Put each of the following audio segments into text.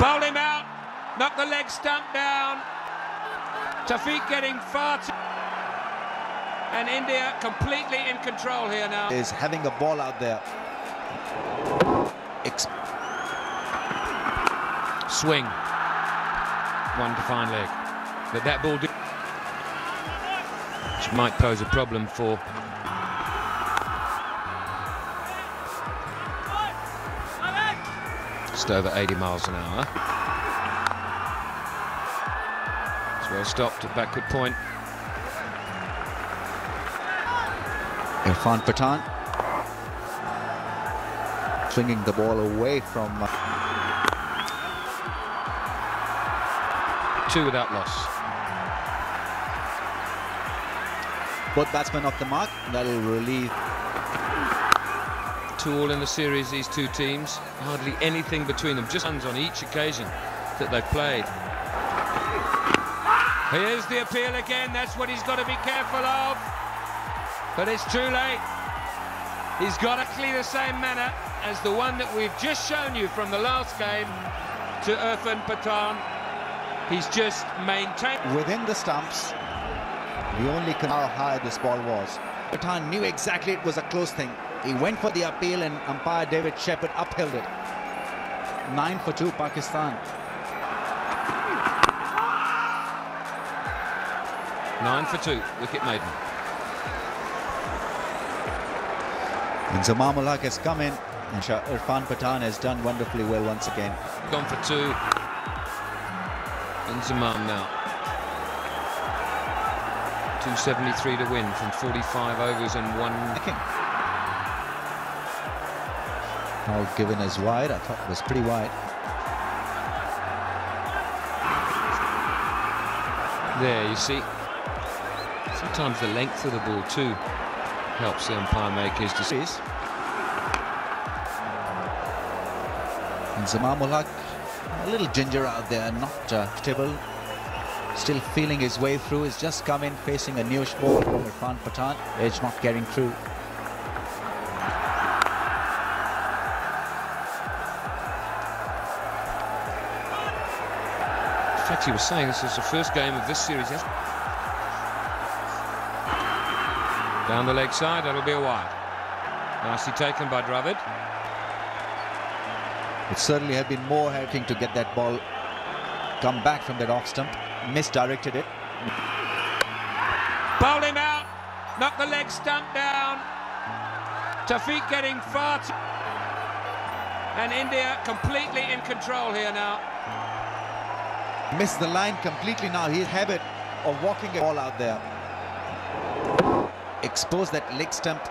Bowl him out, knock the leg stump down. Taufeeq getting far too... And India completely in control here now. Is having a ball out there. Swing. One to fine leg. But that ball... Which might pose a problem for... Just over 80 miles an hour. It's well stopped at backward point. Irfan Pathan swinging the ball away from... Two without loss. Both batsmen off the mark. That'll relieve... Two all in the series, these two teams. Hardly anything between them, just runs on each occasion that they've played. Here's the appeal again, that's what he's got to be careful of. But it's too late. He's got exactly the same manner as the one that we've just shown you from the last game to Irfan Pathan. He's just maintained... Within the stumps, we only can how high this ball was. Pathan knew exactly it was a close thing. He went for the appeal and umpire David Shepherd upheld it. 9 for 2, Pakistan. 9 for 2, wicket maiden. Inzamam-ul-Haq has come in and Irfan Pathan has done wonderfully well once again. Gone for 2. Inzamam now. 273 to win from 45 overs and one. Okay. Now given as wide, I thought it was pretty wide. There, you see. Sometimes the length of the ball too helps the umpire make his decisions. Inzamam-ul-Haq, a little ginger out there, not stable. Still feeling his way through. He's just come in facing a newish ball from Irfan Pathan. Edge not getting through. In fact, he was saying this is the first game of this series. Down the leg side, that'll be a wide. Nicely taken by Dravid. It certainly had been more helping to get that ball come back from that off stump. Misdirected it. Bowl him out, knock the leg stump down. Taufeeq getting far too... And India completely in control here now. Missed the line completely now. His habit of walking it all out there. Exposed that leg stump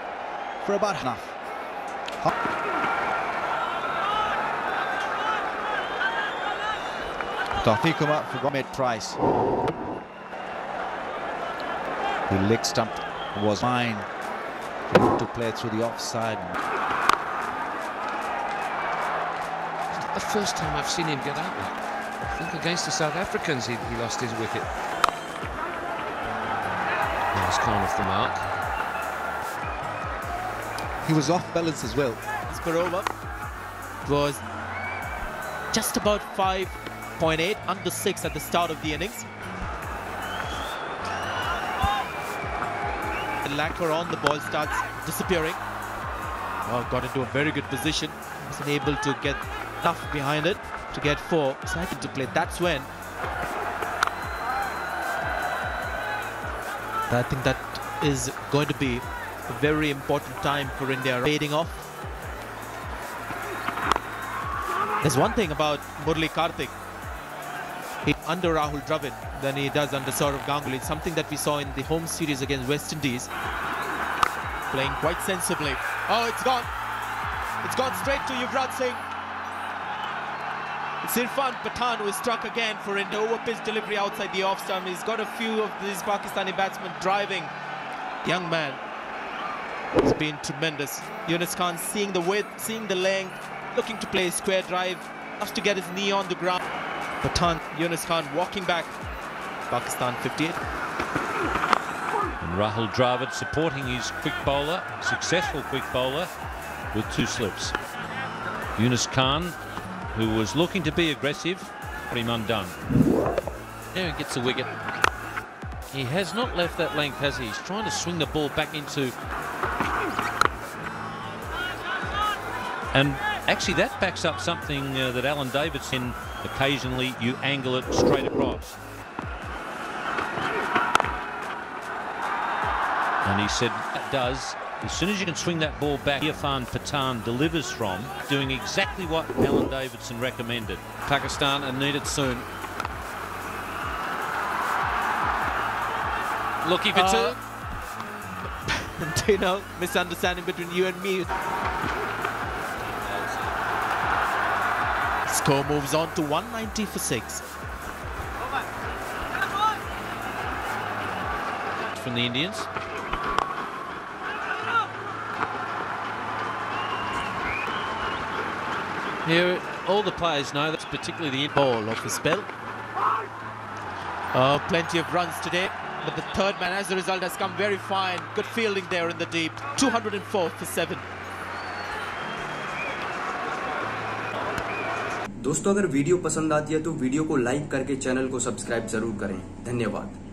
for about half. Taufeeq Umar forgot mid-price. The leg stump was mine to play through the offside. It's not the first time I've seen him get out there. I think against the South Africans he lost his wicket. Yunus Khan off the mark. He was off balance as well. For over was just about 5.8 under 6 at the start of the innings. The lacquer on the ball starts disappearing. Oh, got into a very good position. Wasn't able to get enough behind it to get 4. Excited to play. That's when I think that is going to be a very important time for India. Fading off. There's one thing about Murli Karthik. Under Rahul Dravid than he does under Saurav Ganguly. It's something that we saw in the home series against West Indies. Playing quite sensibly. Oh, it's gone. It's gone straight to Yuvraj Singh. It's Irfan Pathan who is struck again for an over-pitch delivery outside the off stump. He's got a few of these Pakistani batsmen driving. Young man. It's been tremendous. Yunus Khan seeing the width, seeing the length, looking to play a square drive. Has to get his knee on the ground. Pathan, Yunus Khan walking back. Pakistan 58. And Rahul Dravid supporting his quick bowler, successful quick bowler, with 2 slips. Yunus Khan who was looking to be aggressive, but him undone. Now he gets the wicket. He has not left that length, has he? He's trying to swing the ball back into... And actually that backs up something that Alan Davidson, occasionally you angle it straight across. And he said, that does. As soon as you can swing that ball back, Irfan Pathan delivers from, doing exactly what Alan Davidson recommended. Pakistan and need it soon. Looking for two. You know, misunderstanding between you and me. Score moves on to 190 for 6. From the Indians. Here, all the players know that's particularly the ball off the spell. Oh, plenty of runs today, but the third man as a result has come very fine. Good fielding there in the deep. 204 for 7. दोस्तों अगर video पसंद आती है तो video को like करके channel को subscribe जरूर करें। धन्यवाद।